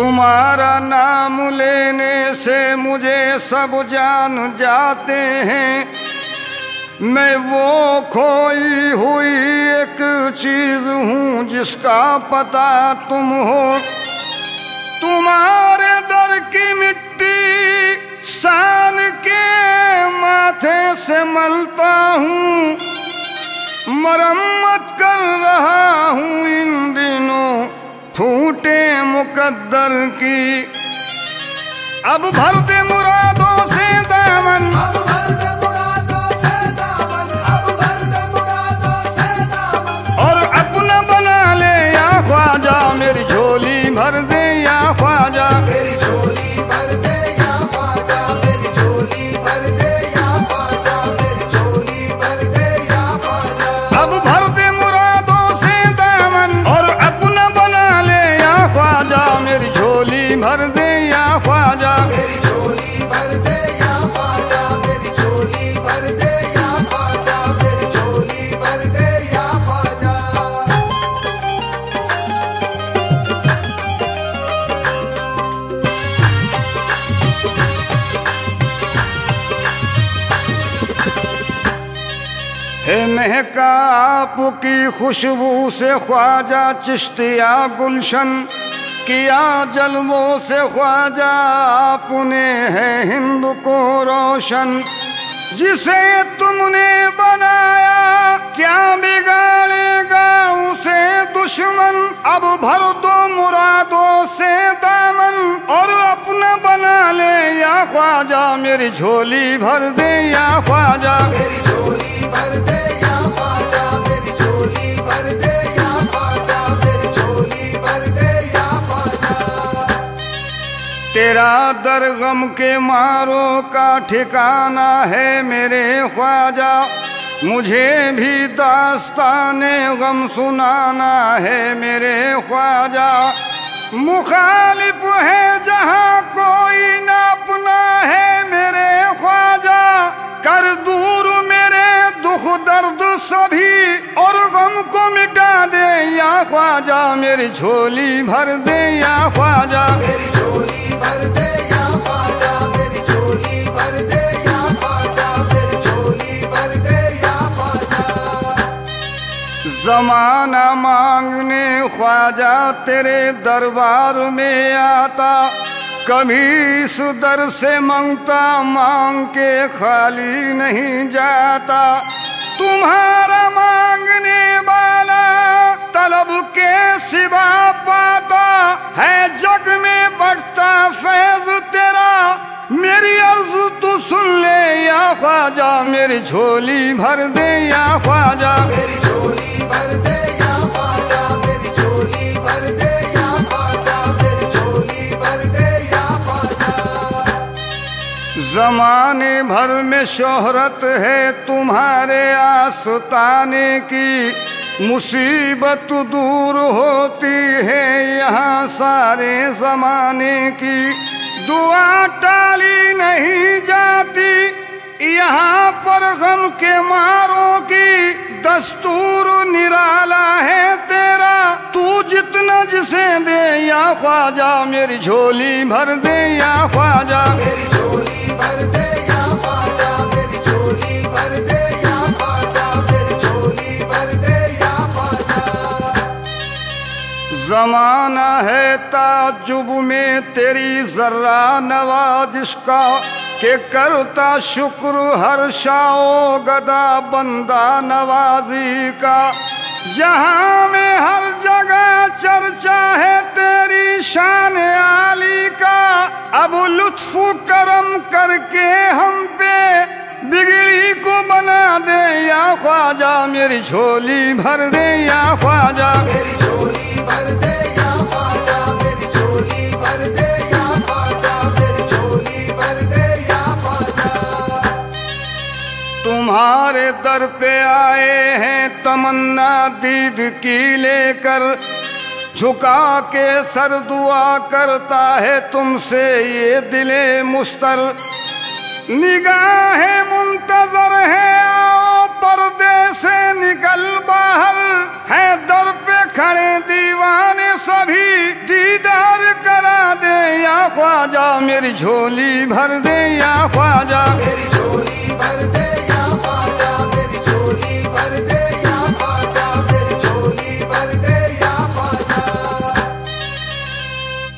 तुम्हारा नाम लेने से मुझे सब जान जाते हैं, मैं वो खोई हुई एक चीज़ हूँ जिसका पता तुम हो। तुम्हारे दर की मिट्टी सान के माथे से मलता हूँ, मरम्मत कर रहा हूँ इन दिनों फूटे मुकद्दर की। अब भर दे मुरादों से दामन, अब भर दे मुरादों से दामन, अब भर दे मुरादों से दामन, और अपना बना ले या ख्वाजा, मेरी झोली भर दे या ख्वाजा, मेरी झोली भर दे या ख्वाजा, मेरी झोली भर दे या ख्वाजा, मेरी झोली भर दे या ख्वाजा। अब भर दे मुरादों से दामन, और अपना बना ले या ख्वाजा, मेरी झोली भर दे या ख्वाजा, मेरी झोली भर दे या ख्वाजा, मेरी झोली भर दे या ख्वाजा, मेरी झोली भर दे या ख्वाजा। हे महका आपकी खुशबू से ख्वाजा चिश्तिया गुलशन किया जलवों से ख्वाजा, आपने है हिंद को रोशन। जिसे तुमने बनाया क्या बिगाड़ेगा उसे दुश्मन। अब भर दो मुरादों से दामन, और अपना बना ले या ख्वाजा, मेरी झोली भर दे या ख्वाजा, मेरी झोली भर दे या ख्वाजा, मेरी झोली भर दे या ख्वाजा, मेरी झोली भर दे। तेरा दर गम के मारों का ठिकाना है मेरे ख्वाजा, मुझे भी दास्ताने गम सुनाना है मेरे ख्वाजा। मुखालिफ है जहाँ कोई ना अपना है मेरे ख्वाजा, कर दूर मेरे दुख दर्द सभी, और गम को मिटा दे या ख्वाजा, मेरी झोली भर दे या ख्वाजा, मेरी झोली भर दे या ख्वाजा, मेरी झोली भर दे या ख्वाजा, मेरी झोली भर दे या ख्वाजा। जमाना मांगने ख्वाजा तेरे दरबार में आता, कभी इस दर से मांगता मांग के खाली नहीं जाता। तुम्हारा मांगने वाला तलब के सिवा पाता है, जग में बढ़ता फैज तेरा, मेरी अर्ज़ तू सुन ले या ख्वाजा, मेरी झोली भर दे या ख्वाजा, मेरी झोली भर दे या ख्वाजा, मेरी झोली भर दे या ख्वाजा, मेरी झोली भर दे या ख्वाजा। ज़माने भर में शोहरत है तुम्हारे आस्ताने की, मुसीबत दूर होती है यहाँ सारे ज़माने की। दुआ टाली नहीं जाती यहाँ पर गम के मारों की, दस्तूर निराला है तेरा, तू जितना जिसे दे या ख्वाजा, मेरी झोली भर दे या ख्वाजा, मेरी झोली भर दे या ख्वाजा, मेरी झोली भर दे या ख्वाजा, मेरी झोली भर दे। ज़माना है ताज्जुब में तेरी ज़र्रा नवाज़िश का, के करता शुक्र हर शाओ गदा बंदा नवाजी का। जहाँ में हर जगह चर्चा है तेरी शान आली का, अब लुत्फ़ करम करके हम पे बिगड़ी को बना दे या ख्वाजा, मेरी झोली भर दे या ख्वाजा, मेरी झोली भर दे या ख्वाजा, मेरी झोली भर दे या ख्वाजा, मेरी झोली भर दे या ख्वाजा। तुम्हारे दर पे आए हैं तमन्ना दीद की लेकर, झुका के सर दुआ करता है तुमसे ये दिले मुस्तर। निगाहें मुंतजर है आओ पर्दे से निकल बाहर, है दर पे खड़े दीवाने सभी दीदार करा दे या ख्वाजा, मेरी झोली भर दे या ख्वाजा, मेरी झोली भर दे या ख्वाजा, मेरी झोली भर दे या ख्वाजा, मेरी झोली भर दे या ख्वाजा।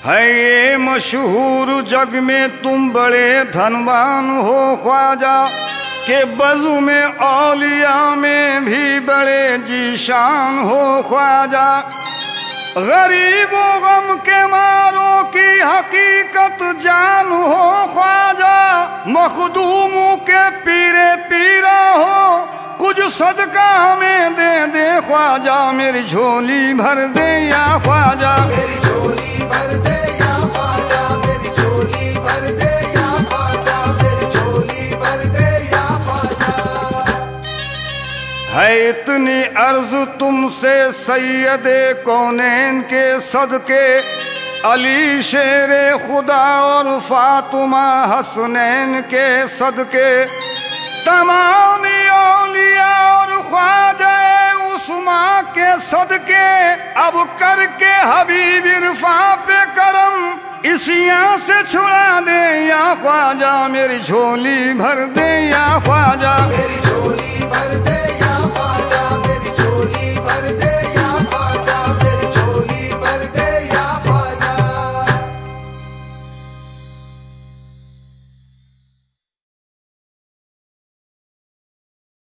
है ये मशहूर जग में तुम बड़े धनवान हो ख्वाजा, के बज़्म में औलिया में भी बड़े जी शान हो ख्वाजा। गरीबों गम के मारों की हकीकत जान हो ख्वाजा, मखदूमों के पीरे पीरा हो, कुछ सदका हमें दे दे ख्वाजा, मेरी झोली भर दे या ख्वाजा, मेरी झोली भर दे या ख्वाजा, मेरी झोली भर दे या ख्वाजा, मेरी झोली भर दे। है इतनी अर्ज़ तुमसे सैयदे कौनैन के सदके, अली शेर खुदा और फातिमा हसनैन के सदके, तमाम औलिया और ख्वाजा उस्मा के सदके, अब करके हबीब इरफा पे करम इसिया से छुड़ा दे या ख्वाजा, मेरी झोली भर दे या ख्वाजा, मेरी झोली भर दे।